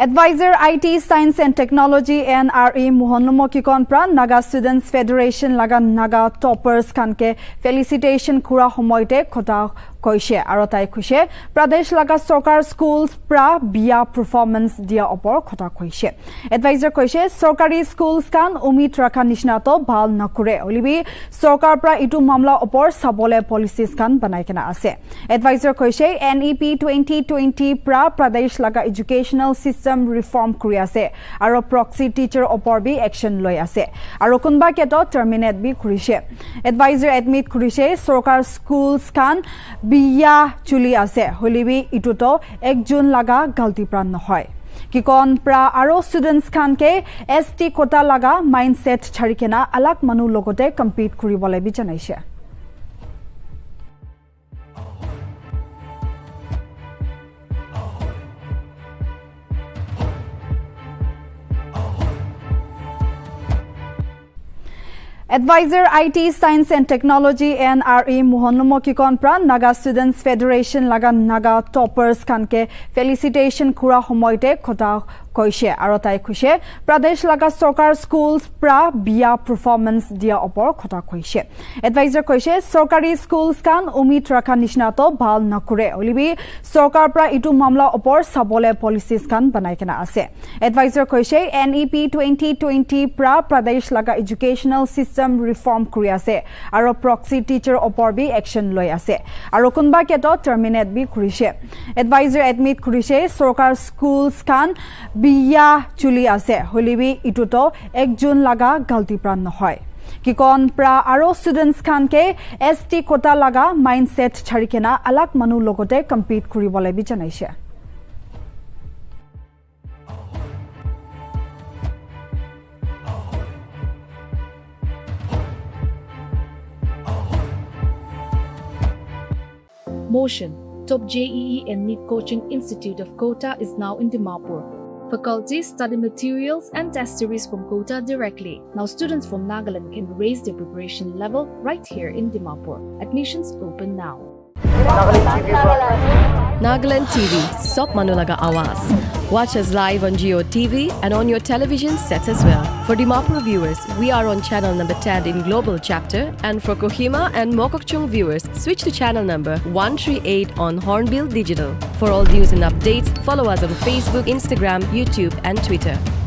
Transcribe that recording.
Advisor IT, Science and Technology NRE Mmhonlumo Kikon Pran Naga Students Federation laga Naga toppers kanke felicitation kura homoite kota koise arotai khushe Pradesh laga Sarkar schools pra bia performance dia opor kota koise. Advisor koise Sarkari schools kan umid rakha nishna to bhal nakure olibi Sarkar pra itu mamla opor sabole policies kan banai kena ase. Advisor koise NEP 2020 pra Pradesh laga educational system reform kuriase aro proxy teacher opor bi action loi ase aro kunba keto terminate bi kurise advisor admit kurise sarkar schools kan biya chuli ase holibi itu to 1 june laga galti pran nohoy Kikon pra aro students kan ke ST quota laga mindset charikena alak manu logote compete kuribole bi janaise Advisor IT, Science and Technology NRE Mmhonlumo Kikon Pran Naga Students Federation laga Naga toppers kanke felicitation kura homoite kota koise arotai khushe Pradesh laga Sarkar schools pra bia performance dia opor kota koise Advisor koise Sarkari schools kan umid rakha nishna to bhal nakure olibi Sarkar pra itu mamla opor sabole policies kan banai kena ase Advisor koise NEP 2020 pra Pradesh laga educational system reform kuriase aro proxy teacher opor bi action loi ase aro kunba keto terminate bi kurise advisor admit kurise sarkar schools kan biya chuli ase holibi itu to 1 june laga galti pran nohoy Kikon pra aro students kan ke ST quota laga mindset charikena alak manu logote compete kuribole bi janaise Motion, top JEE and NEET Coaching Institute of Kota is now in Dimapur. Faculty, study materials and test series from Kota directly. Now students from Nagaland can raise their preparation level right here in Dimapur. Admissions open now. Nagaland TV, Sop Manulaga Awas. Watch us live on Geo TV and on your television sets as well. For Dimapur viewers, we are on channel number 10 in Global Chapter, and for Kohima and Mokokchung viewers, switch to channel number 138 on Hornbill Digital. For all news and updates, follow us on Facebook, Instagram, YouTube and Twitter.